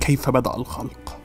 كيف بدأ الخلق.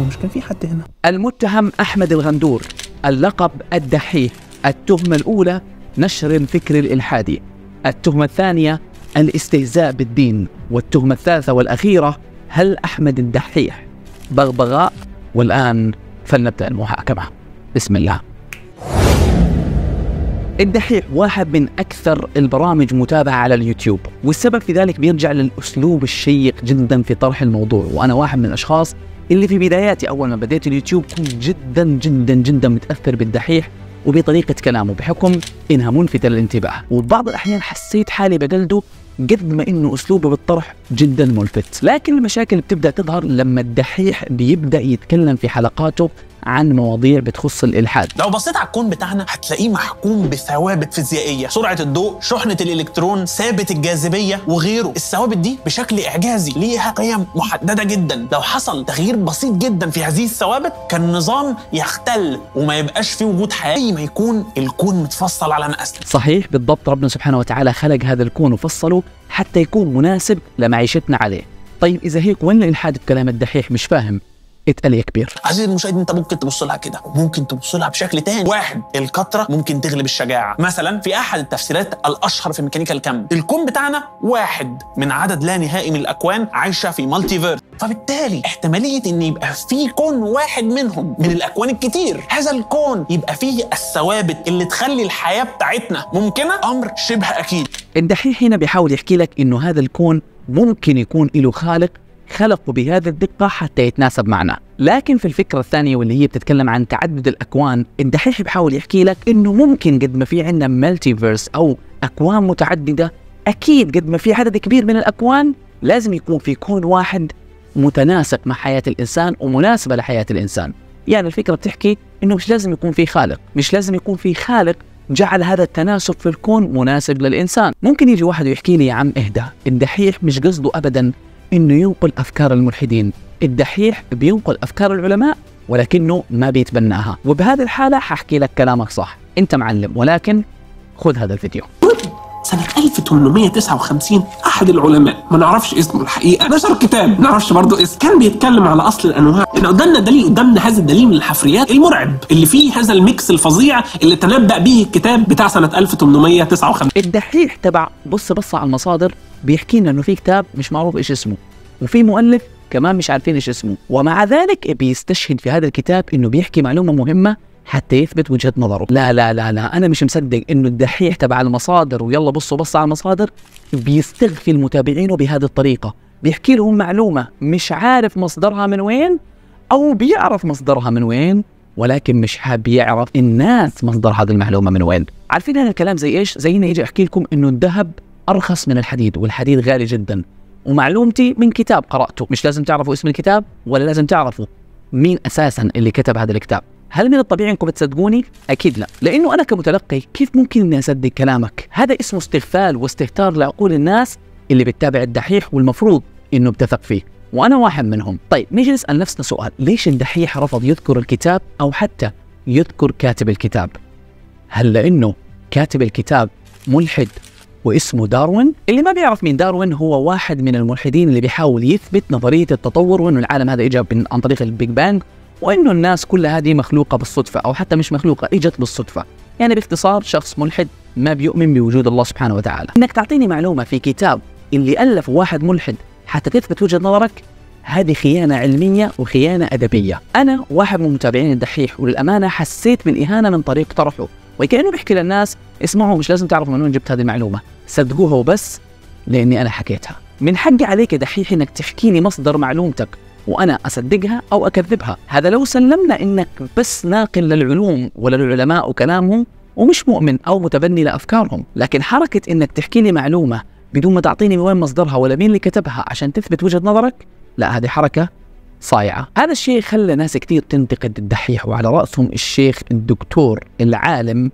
ومش كان في حد هنا. المتهم أحمد الغندور، اللقب الدحيح. التهمة الأولى نشر الفكر الإلحادي. التهمة الثانية الاستهزاء بالدين. والتهمة الثالثة والأخيرة هل أحمد الدحيح بغبغاء؟ والآن فلنبدأ المحاكمة. بسم الله. الدحيح واحد من أكثر البرامج متابعة على اليوتيوب، والسبب في ذلك بيرجع للأسلوب الشيق جدا في طرح الموضوع. وأنا واحد من الأشخاص اللي في بداياتي أول ما بديت اليوتيوب كنت جدا جدا جدا متأثر بالدحيح وبطريقة كلامه، بحكم إنها ملفتة للانتباه، وبعض الأحيان حسيت حالي بقلده قد ما إنه أسلوبه بالطرح جدا ملفت. لكن المشاكل بتبدأ تظهر لما الدحيح بيبدأ يتكلم في حلقاته عن مواضيع بتخص الإلحاد. لو بصيت على الكون بتاعنا هتلاقيه محكوم بثوابت فيزيائية: سرعة الضوء، شحنة الإلكترون، ثابت الجاذبية وغيره. الثوابت دي بشكل إعجازي ليها قيم محددة جدا، لو حصل تغيير بسيط جدا في هذه الثوابت كان النظام يختل وما يبقاش في وجود حياة، ما يكون الكون متفصل على مقاسنا. صحيح بالضبط، ربنا سبحانه وتعالى خلق هذا الكون وفصله حتى يكون مناسب لمعيشتنا عليه. طيب إذا هيك وين الإلحاد بكلام الدحيح؟ مش فاهم. اتقال يا كبير. عزيزي المشاهد، انت ممكن تبص لها كده وممكن تبص لها بشكل تاني. واحد، الكثره ممكن تغلب الشجاعه. مثلا في احد التفسيرات الاشهر في ميكانيكا الكم، الكون بتاعنا واحد من عدد لا نهائي من الاكوان عايشه في مالتيفيرس، فبالتالي احتماليه ان يبقى في كون واحد منهم من الاكوان الكتير، هذا الكون يبقى فيه الثوابت اللي تخلي الحياه بتاعتنا ممكنه امر شبه اكيد. الدحيح هنا بيحاول يحكي لك انه هذا الكون ممكن يكون له خالق خلقوا بهذه الدقة حتى يتناسب معنا. لكن في الفكرة الثانية واللي هي بتتكلم عن تعدد الأكوان، الدحيح بحاول يحكي لك إنه ممكن قد ما في عندنا مالتيفيرس أو أكوان متعددة، أكيد قد ما في عدد كبير من الأكوان لازم يكون في كون واحد متناسق مع حياة الإنسان ومناسبة لحياة الإنسان. يعني الفكرة بتحكي إنه مش لازم يكون في خالق، مش لازم يكون في خالق جعل هذا التناسق في الكون مناسب للإنسان. ممكن يجي واحد ويحكي لي: يا عم اهدى، الدحيح مش قصده أبداً إنه ينقل أفكار الملحدين، الدحيح بينقل أفكار العلماء ولكنه ما بيتبناها، وبهذه الحالة ححكي لك كلامك صح، أنت معلم، ولكن خذ هذا الفيديو. سنة 1859 أحد العلماء، ما نعرفش اسمه الحقيقة، نشر كتاب ما نعرفش برضه اسمه، كان بيتكلم على أصل الأنواع. إن قدامنا دليل، قدامنا هذا الدليل من الحفريات المرعب اللي فيه هذا الميكس الفظيع اللي تنبأ به الكتاب بتاع سنة 1859. الدحيح تبع بص على المصادر بيحكي لنا انه في كتاب مش معروف ايش اسمه، وفي مؤلف كمان مش عارفين ايش اسمه، ومع ذلك بيستشهد في هذا الكتاب انه بيحكي معلومه مهمه حتى يثبت وجهه نظره. لا لا لا لا، انا مش مصدق انه الدحيح تبع المصادر ويلا بصوا على المصادر بيستغفل متابعينه بهذه الطريقه، بيحكي لهم معلومه مش عارف مصدرها من وين، او بيعرف مصدرها من وين ولكن مش حاب يعرف الناس مصدر هذه المعلومه من وين. عارفين هذا الكلام زي ايش؟ زي اني اجي احكي لكم انه الذهب أرخص من الحديد والحديد غالي جدا، ومعلومتي من كتاب قرأته، مش لازم تعرفوا اسم الكتاب ولا لازم تعرفوا مين أساسا اللي كتب هذا الكتاب. هل من الطبيعي أنكم بتصدقوني؟ أكيد لا، لأنه أنا كمتلقي كيف ممكن إني أصدق كلامك؟ هذا اسمه استغفال واستهتار لعقول الناس اللي بتتابع الدحيح والمفروض إنه بتثق فيه، وأنا واحد منهم. طيب نيجي نسأل نفسنا سؤال: ليش الدحيح رفض يذكر الكتاب أو حتى يذكر كاتب الكتاب؟ هل لأنه كاتب الكتاب ملحد واسمه داروين؟ اللي ما بيعرف مين داروين هو واحد من الملحدين اللي بيحاول يثبت نظرية التطور، وانه العالم هذا اجى عن طريق البيج بانج، وانه الناس كلها هذه مخلوقة بالصدفة، او حتى مش مخلوقة، اجت بالصدفة. يعني باختصار شخص ملحد ما بيؤمن بوجود الله سبحانه وتعالى. انك تعطيني معلومة في كتاب اللي ألف واحد ملحد حتى تثبت وجهة نظرك، هذه خيانة علمية وخيانة أدبية. أنا واحد من متابعين الدحيح، وللأمانة حسيت بالإهانة من طريق طرحه، وكأنه بيحكي للناس: اسمعوا، مش لازم تعرفوا من وين جبت هذه المعلومة، صدقوها وبس لأني أنا حكيتها. من حقي عليك يا دحيح إنك تحكيني مصدر معلومتك وأنا أصدقها أو أكذبها. هذا لو سلمنا إنك بس ناقل للعلوم وللعلماء وكلامهم ومش مؤمن أو متبني لأفكارهم، لكن حركة إنك تحكي لي معلومة بدون ما تعطيني وين مصدرها ولا مين اللي كتبها عشان تثبت وجهة نظرك، لا، هذه حركة صايعة. هذا الشيء خلى ناس كثير تنتقد الدحيح، وعلى رأسهم الشيخ الدكتور العالم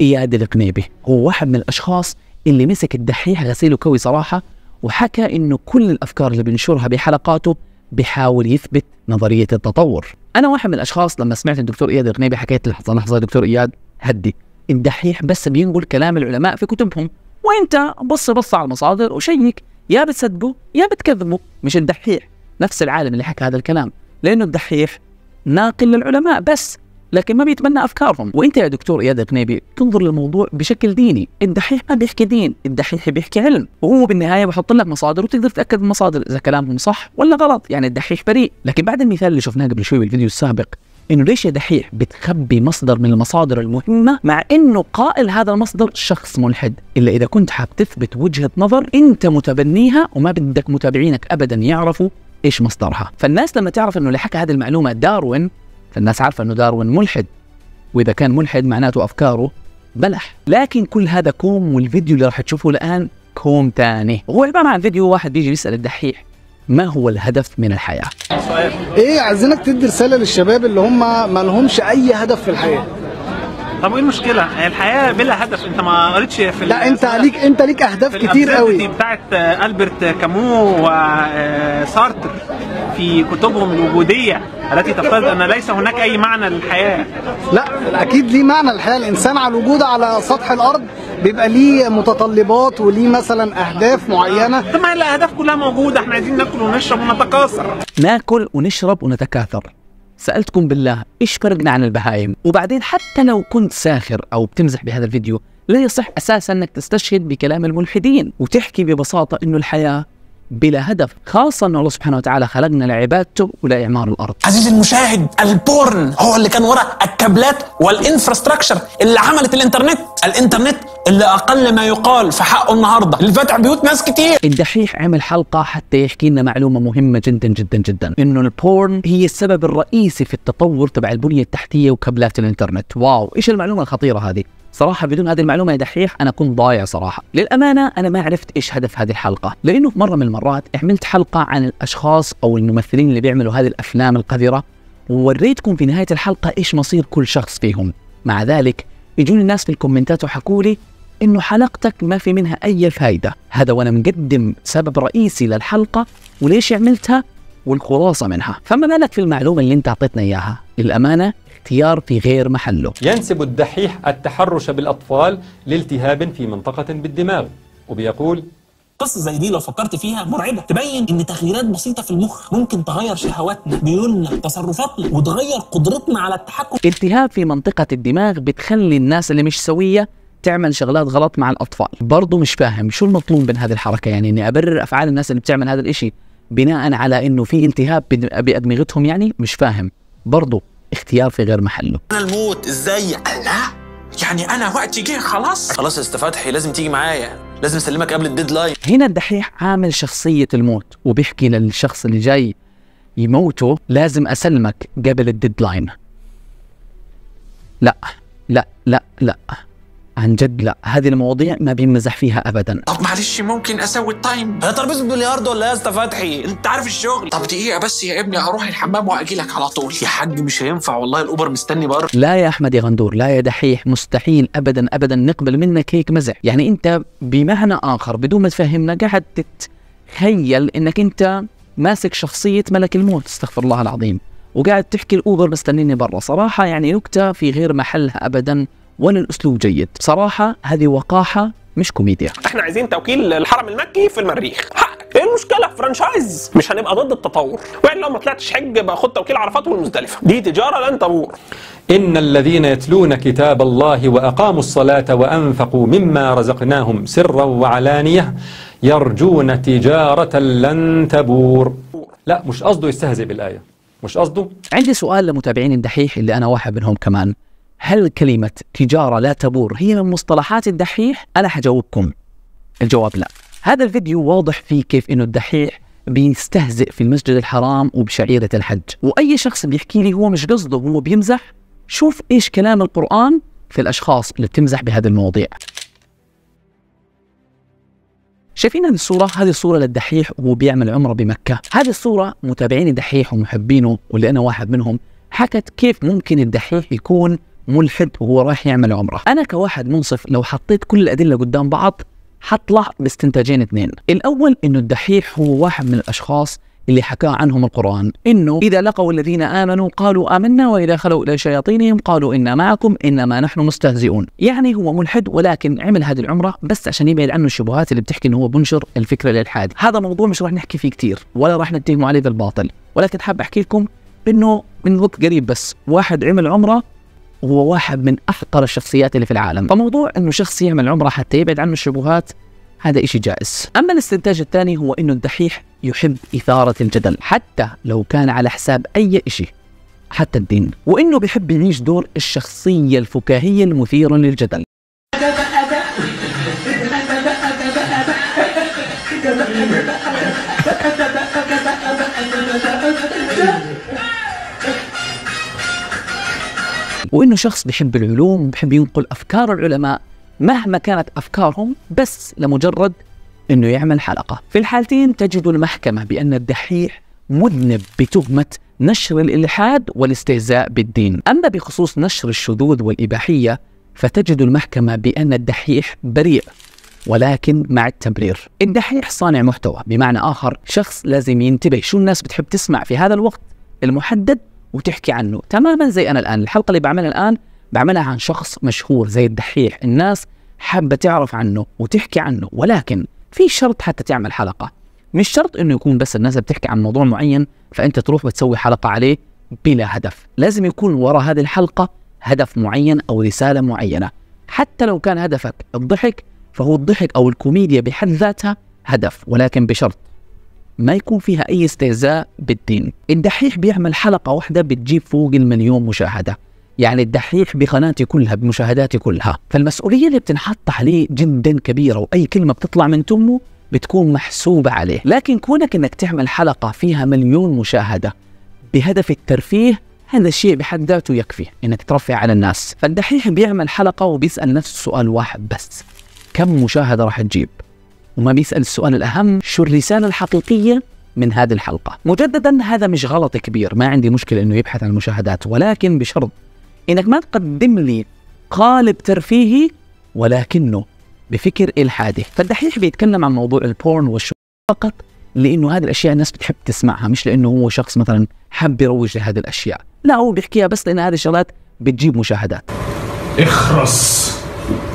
إياد القنيبي. هو واحد من الأشخاص اللي مسك الدحيح غسيله كوي صراحة، وحكى إنه كل الأفكار اللي بينشرها بحلقاته بيحاول يثبت نظرية التطور. أنا واحد من الأشخاص لما سمعت الدكتور إياد القنيبي حكيت: لحظة لحظة يا دكتور إياد، هدي، الدحيح بس بينقل كلام العلماء في كتبهم وانت بص على المصادر وشيك، يا بتصدقه يا بتكذبه. مش الدحيح نفس العالم اللي حكى هذا الكلام، لانه الدحيح ناقل للعلماء بس، لكن ما بيتبنى افكارهم. وانت يا دكتور اياد القنيبي تنظر للموضوع بشكل ديني، الدحيح ما بيحكي دين، الدحيح بيحكي علم، وهو بالنهايه بحط لك مصادر وتقدر تتاكد من المصادر اذا كلامهم صح ولا غلط. يعني الدحيح بريء. لكن بعد المثال اللي شفناه قبل شوي بالفيديو السابق، انه ليش يا دحيح بتخبي مصدر من المصادر المهمه مع انه قائل هذا المصدر شخص ملحد؟ الا اذا كنت حاب تثبت وجهه نظر انت متبنيها وما بدك متابعينك ابدا يعرفوا ايش مصدرها. فالناس لما تعرف انه اللي حكى هذه المعلومه داروين، فالناس عارفه انه داروين ملحد، واذا كان ملحد معناته افكاره بلح. لكن كل هذا كوم، والفيديو اللي راح تشوفه الان كوم ثاني، وهو عباره عن فيديو واحد بيجي يسال الدحيح ما هو الهدف من الحياه؟ ايه، عايزينك تدي رساله للشباب اللي هم ما لهمش اي هدف في الحياه. طب ايه المشكله؟ الحياه بلا هدف. انت ما قريتش في لا، انت ليك اهداف كتير قوي. دي بتاعت البرت كامو وسارتر في كتبهم الوجوديه التي تفترض ان ليس هناك اي معنى للحياه. لا، اكيد ليه معنى الحياه. الانسان على الوجود على سطح الارض بيبقى ليه متطلبات وليه مثلا اهداف معينه. طب ما الاهداف كلها موجوده، احنا عايزين ناكل ونشرب ونتكاثر. ناكل ونشرب ونتكاثر، سألتكم بالله إيش فرقنا عن البهايم؟ وبعدين حتى لو كنت ساخر أو بتمزح بهذا الفيديو، لا يصح أساساً أنك تستشهد بكلام الملحدين وتحكي ببساطة أنه الحياة بلا هدف، خاصة أن الله سبحانه وتعالى خلقنا لعبادته ولا إعمار الأرض. عزيزي المشاهد، البورن هو اللي كان وراء الكابلات والإنفراستراكشر اللي عملت الإنترنت اللي أقل ما يقال في حقه النهاردة اللي فتح بيوت ناس كتير. الدحيح عمل حلقة حتى يحكي لنا معلومة مهمة جدا جدا جدا، إنه البورن هي السبب الرئيسي في التطور تبع البنية التحتية وكابلات الإنترنت. واو، إيش المعلومة الخطيرة هذه؟ صراحة بدون هذه المعلومة يا دحيح أنا كنت ضايع صراحة. للأمانة أنا ما عرفت إيش هدف هذه الحلقة، لأنه في مرة من المرات عملت حلقة عن الأشخاص أو الممثلين اللي بيعملوا هذه الأفلام القذرة، ووريتكم في نهاية الحلقة إيش مصير كل شخص فيهم. مع ذلك يجوني الناس في الكومنتات وحكوا لي إنه حلقتك ما في منها أي فايدة، هذا وأنا مقدم سبب رئيسي للحلقة وليش عملتها والخلاصة منها، فما بالك في المعلومة اللي أنت أعطيتنا إياها. للأمانة اختيار في غير محله. ينسب الدحيح التحرش بالأطفال لالتهاب في منطقة بالدماغ، وبيقول قصة زي دي لو فكرت فيها مرعبة، تبين إن تغييرات بسيطة في المخ ممكن تغير شهواتنا، ميولنا، تصرفاتنا، وتغير قدرتنا على التحكم. التهاب في منطقة الدماغ بتخلي الناس اللي مش سوية تعمل شغلات غلط مع الأطفال. برضو مش فاهم شو المطلوب من هذه الحركة، يعني إني أبرر أفعال الناس اللي بتعمل هذا الإشي بناء على إنه في التهاب بأدمغتهم؟ يعني مش فاهم. برضو اختيار في غير محله. أنا الموت إزاي؟ لا يعني أنا وقتي جه خلاص يا أستاذ فتحي، لازم تيجي معايا، لازم أسلمك قبل الديدلاين. هنا الدحيح عامل شخصية الموت وبيحكي للشخص اللي جاي يموته لازم أسلمك قبل الديدلاين. لا لا لا لا، عن جد لا، هذه المواضيع ما بيمزح فيها ابدا. طب معلش ممكن اسوي التايم؟ انا ترابيزه بلياردو ولا يا اسطى فتحي؟ انت عارف الشغل. طب دقيقه بس يا ابني، هروح الحمام واجي لك على طول. يا حاج مش هينفع والله، الاوبر مستني بره. لا يا احمد يا غندور، لا يا دحيح، مستحيل ابدا ابدا نقبل منك هيك مزح. يعني انت بمعنى اخر بدون ما تفهمنا قاعد تتخيل انك انت ماسك شخصيه ملك الموت، استغفر الله العظيم، وقاعد تحكي الاوبر مستنيني بره. صراحه يعني نكته في غير محلها ابدا، ولا الاسلوب جيد بصراحه، هذه وقاحه مش كوميديا. احنا عايزين توكيل الحرم المكي في المريخ، حقك، ايه المشكله؟ فرانشايز، مش هنبقى ضد التطور، وان لو ما طلعتش حج بقى خد توكيل عرفات والمزدلفه، دي تجاره لن تبور. ان الذين يتلون كتاب الله واقاموا الصلاه وانفقوا مما رزقناهم سرا وعلانيه يرجون تجاره لن تبور. لا، مش قصده يستهزئ بالايه، مش قصده. عندي سؤال لمتابعين الدحيح اللي انا واحد منهم كمان، هل كلمة تجارة لا تبور هي من مصطلحات الدحيح؟ أنا حجاوبكم، الجواب لا. هذا الفيديو واضح فيه كيف إنه الدحيح بيستهزئ في المسجد الحرام وبشعيرة الحج، وأي شخص بيحكي لي هو مش قصده هو بيمزح، شوف إيش كلام القرآن في الأشخاص اللي بتمزح بهذا المواضيع. شايفين هذه الصورة؟ هذه الصورة للدحيح وهو بيعمل عمرة بمكة. هذه الصورة متابعين الدحيح ومحبينه واللي أنا واحد منهم حكت كيف ممكن الدحيح يكون ملحد وهو رايح يعمل عمره. انا كواحد منصف لو حطيت كل الادله قدام بعض حطلع باستنتاجين اثنين، الاول انه الدحيح هو واحد من الاشخاص اللي حكاه عنهم القرآن، إنه إذا لقوا الذين آمنوا قالوا آمنا وإذا خلوا إلى شياطينهم قالوا إنا معكم إنما نحن مستهزئون. يعني هو ملحد ولكن عمل هذه العمرة بس عشان يبعد عنه الشبهات اللي بتحكي إنه هو بنشر الفكرة الإلحاد. هذا موضوع مش راح نحكي فيه كتير ولا راح نتهمه عليه بالباطل، ولكن حاب أحكي لكم إنه من وقت قريب بس واحد عمل عمرة وهو واحد من أحقر الشخصيات اللي في العالم. فموضوع إنه شخص يعمل عمرة حتى يبعد عنه الشبهات هذا إشي جائز. أما الاستنتاج الثاني هو إنه الدحيح يحب إثارة الجدل حتى لو كان على حساب أي إشي حتى الدين، وإنه بيحب يعيش دور الشخصية الفكاهية المثيرة للجدل. وإنه شخص بيحب العلوم، بيحب ينقل أفكار العلماء مهما كانت أفكارهم بس لمجرد أنه يعمل حلقة. في الحالتين تجد المحكمة بأن الدحيح مذنب بتهمة نشر الإلحاد والاستهزاء بالدين. أما بخصوص نشر الشذوذ والإباحية فتجد المحكمة بأن الدحيح بريء ولكن مع التبرير. الدحيح صانع محتوى، بمعنى آخر شخص لازم ينتبه شو الناس بتحب تسمع في هذا الوقت المحدد وتحكي عنه، تماما زي أنا الآن. الحلقة اللي بعملها الآن بعملها عن شخص مشهور زي الدحيح، الناس حابة تعرف عنه وتحكي عنه، ولكن في شرط حتى تعمل حلقة. مش شرط انه يكون بس الناس بتحكي عن موضوع معين فانت تروح وتسوي حلقة عليه بلا هدف. لازم يكون وراء هذه الحلقة هدف معين او رسالة معينة، حتى لو كان هدفك الضحك فهو الضحك او الكوميديا بحد ذاتها هدف، ولكن بشرط ما يكون فيها اي استهزاء بالدين. الدحيح بيعمل حلقة واحدة بتجيب فوق المليون مشاهدة، يعني الدحيح بقناتي كلها بمشاهداتي كلها، فالمسؤولية اللي بتنحط عليه جدا كبيرة، وأي كلمة بتطلع من تمه بتكون محسوبة عليه. لكن كونك انك تعمل حلقة فيها مليون مشاهدة بهدف الترفيه، هذا الشيء بحد ذاته يكفي انك ترفع على الناس. فالدحيح بيعمل حلقة وبيسأل نفسه سؤال واحد بس، كم مشاهدة راح تجيب؟ وما بيسأل السؤال الأهم، شو الرسالة الحقيقية من هذه الحلقة؟ مجددا هذا مش غلط كبير، ما عندي مشكلة انه يبحث عن المشاهدات، ولكن بشرط إنك ما تقدم لي قالب ترفيهي ولكنه بفكر إلحادي. فالدحيح بيتكلم عن موضوع البورن والشو فقط لأنه هذه الأشياء الناس بتحب تسمعها، مش لأنه هو شخص مثلا حب يروج لهذه الأشياء، لا هو بيحكيها بس لأن هذه الشغلات بتجيب مشاهدات. اخرس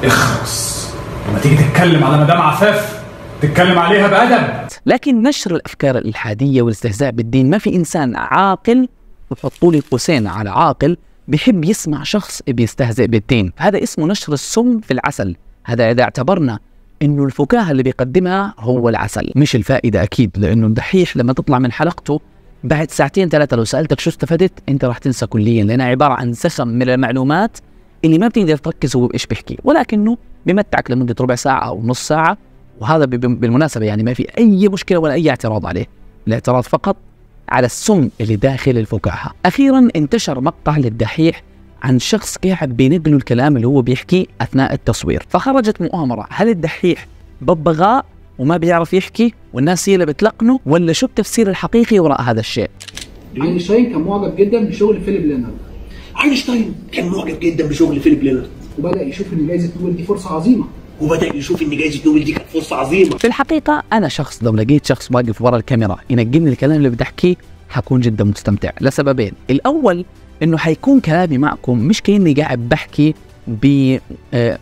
اخرس لما تيجي تتكلم على مدام عفاف تتكلم عليها بأدب. لكن نشر الأفكار الإلحادية والاستهزاء بالدين، ما في إنسان عاقل، وحطوا لي قوسين على عاقل، بيحب يسمع شخص بيستهزئ بالدين. هذا اسمه نشر السم في العسل. هذا إذا اعتبرنا إنه الفكاهة اللي بيقدمها هو العسل مش الفائدة. أكيد لأنه الدحيح لما تطلع من حلقته بعد ساعتين ثلاثة لو سألتك شو استفدت أنت راح تنسى كليا، لأنها عبارة عن زخم من المعلومات اللي ما بتقدر تركز هو بإيش بيحكي، ولكنه بمتعك لمدة ربع ساعة أو نص ساعة. وهذا بالمناسبة يعني ما في أي مشكلة ولا أي اعتراض عليه، الاعتراض فقط على السم اللي داخل الفكاهة. أخيراً انتشر مقطع للدحيح عن شخص قاعد بينقل الكلام اللي هو بيحكيه أثناء التصوير، فخرجت مؤامرة، هل الدحيح ببغاء وما بيعرف يحكي والناس هي اللي بتلقنه، ولا شو التفسير الحقيقي وراء هذا الشيء؟ أينشتاين كان معجب جدا بشغل فيليب لينارد. أينشتاين كان معجب جدا بشغل فيليب لينارد وبدأ يشوف إن جائزة نوبل دي فرصة عظيمة. كانت فرصة عظيمة. في الحقيقة أنا شخص لو لقيت شخص واقف ورا الكاميرا ينقلني الكلام اللي بدي أحكيه حكون جدا مستمتع لسببين، الأول إنه حيكون كلامي معكم مش كأني قاعد بحكي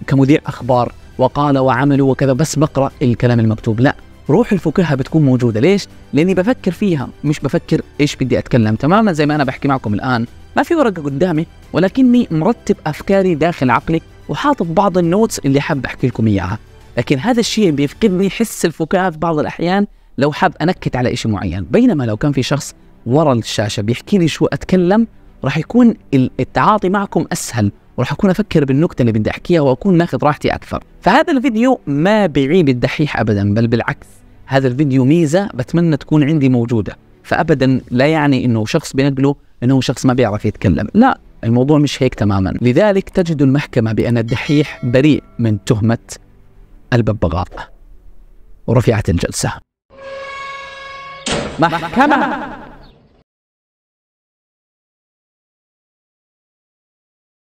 كمذيع أخبار وقال وعمل وكذا بس بقرأ الكلام المكتوب، لا روح الفكاهة بتكون موجودة. ليش؟ لأني بفكر فيها مش بفكر إيش بدي أتكلم، تماما زي ما أنا بحكي معكم الآن ما في ورقة قدامي ولكني مرتب أفكاري داخل عقلي وحاطط بعض النوتس اللي حاب احكي لكم اياها، لكن هذا الشيء بيفقدني حس الفكاهه في بعض الاحيان لو حاب انكت على شيء معين، بينما لو كان في شخص ورا الشاشه بيحكي لي شو اتكلم راح يكون التعاطي معكم اسهل وراح اكون افكر بالنكته اللي بدي احكيها واكون ناخذ راحتي اكثر. فهذا الفيديو ما بيعيب الدحيح ابدا، بل بالعكس هذا الفيديو ميزه بتمنى تكون عندي موجوده، فابدا لا يعني انه شخص بينقله انه شخص ما بيعرف يتكلم، لا الموضوع مش هيك تماما. لذلك تجد المحكمة بأن الدحيح بريء من تهمة الببغاء. ورفعت الجلسة. محكمة.